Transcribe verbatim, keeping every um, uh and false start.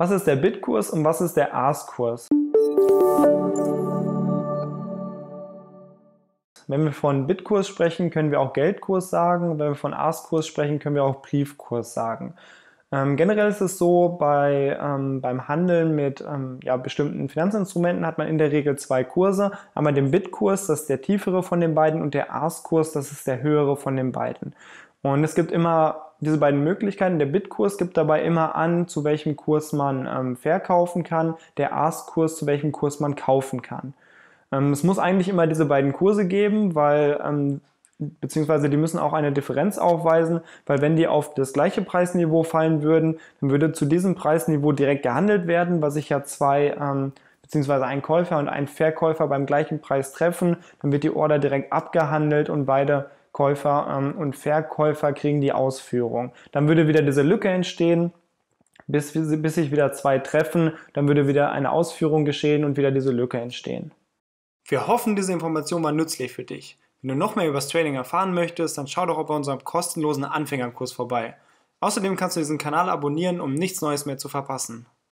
Was ist der Bid-Kurs und was ist der Ask-Kurs? Wenn wir von Bid-Kurs sprechen, können wir auch Geldkurs sagen. Wenn wir von Ask-Kurs sprechen, können wir auch Briefkurs sagen. Ähm, generell ist es so, bei, ähm, beim Handeln mit ähm, ja, bestimmten Finanzinstrumenten hat man in der Regel zwei Kurse. Einmal den Bid-Kurs, das ist der tiefere von den beiden, und der Ask-Kurs, das ist der höhere von den beiden. Und es gibt immer diese beiden Möglichkeiten. Der Bid-Kurs gibt dabei immer an, zu welchem Kurs man ähm, verkaufen kann, der Ask-Kurs, zu welchem Kurs man kaufen kann. Ähm, es muss eigentlich immer diese beiden Kurse geben, weil... Ähm, beziehungsweise die müssen auch eine Differenz aufweisen, weil wenn die auf das gleiche Preisniveau fallen würden, dann würde zu diesem Preisniveau direkt gehandelt werden, weil sich ja zwei, ähm, beziehungsweise ein Käufer und ein Verkäufer beim gleichen Preis treffen, dann wird die Order direkt abgehandelt und beide Käufer ähm, und Verkäufer kriegen die Ausführung. Dann würde wieder diese Lücke entstehen, bis, bis sich wieder zwei treffen, dann würde wieder eine Ausführung geschehen und wieder diese Lücke entstehen. Wir hoffen, diese Information war nützlich für dich. Wenn du noch mehr über das Trading erfahren möchtest, dann schau doch bei unserem kostenlosen Anfängerkurs vorbei. Außerdem kannst du diesen Kanal abonnieren, um nichts Neues mehr zu verpassen.